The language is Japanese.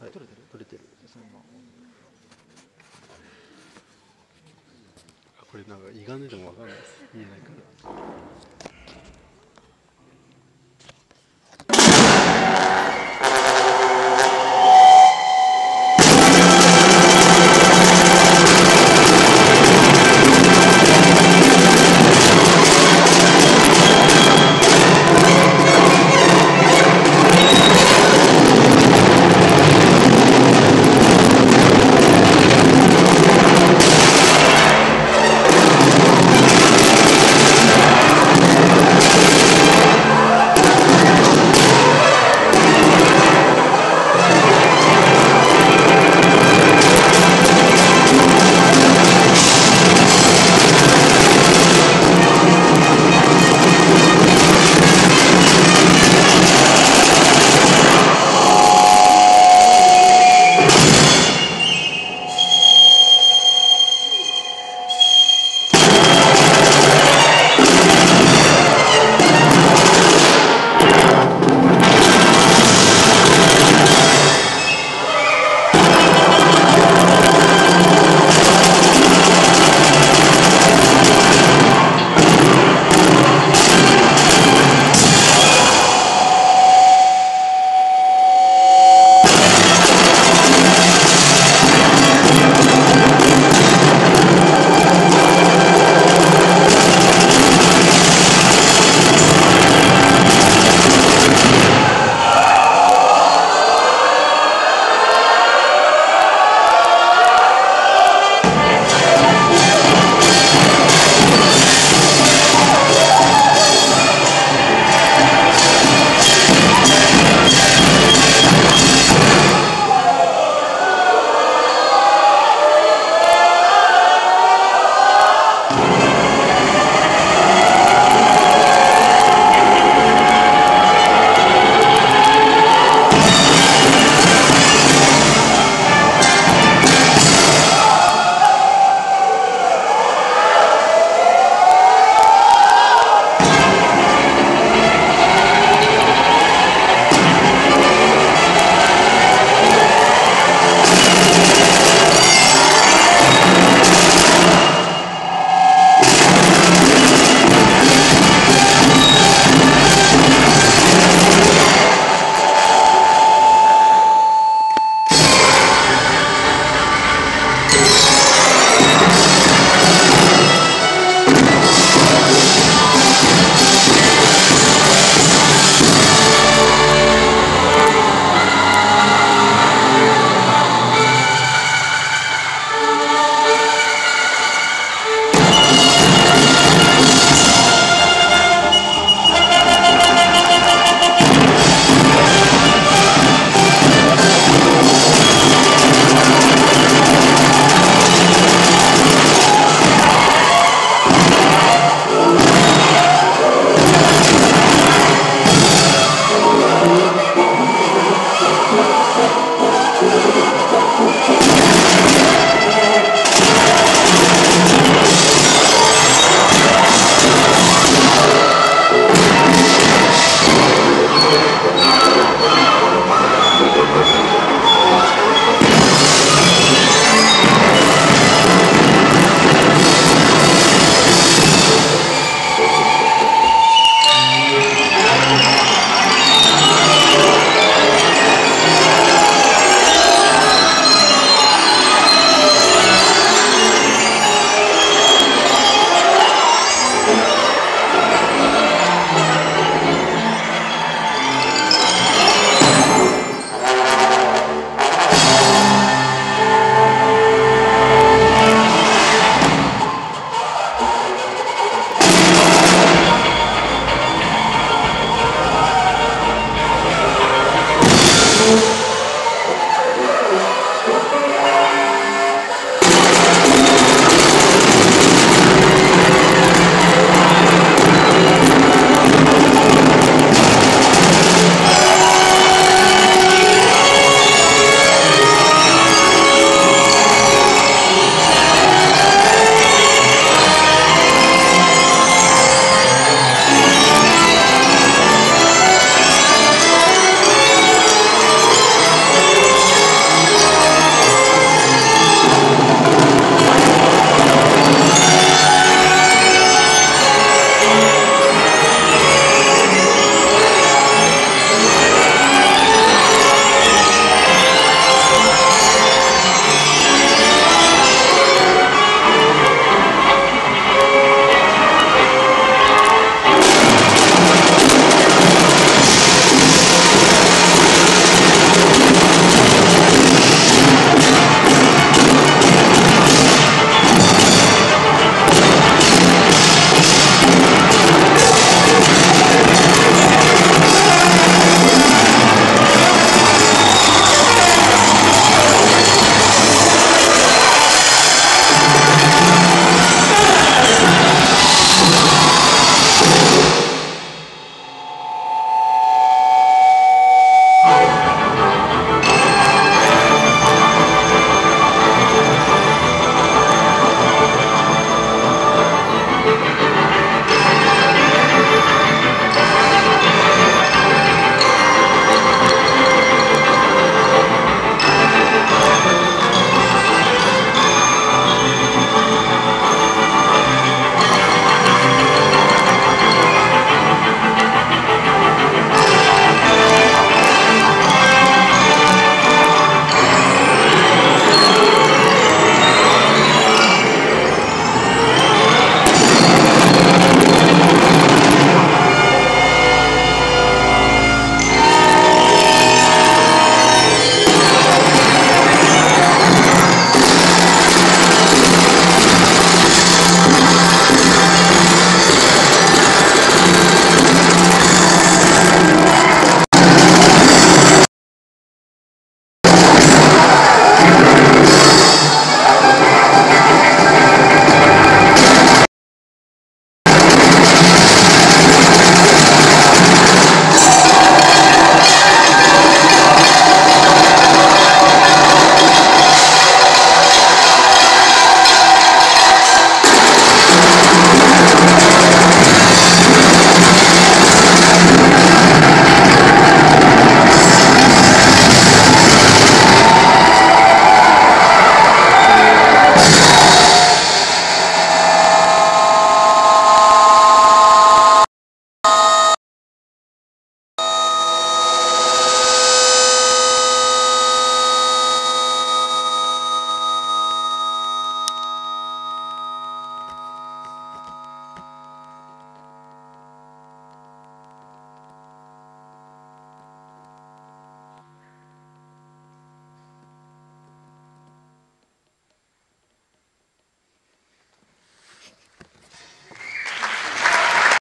はい、取れてる？取れてる。これなんか胃がんでてもわかんないです。見えないから。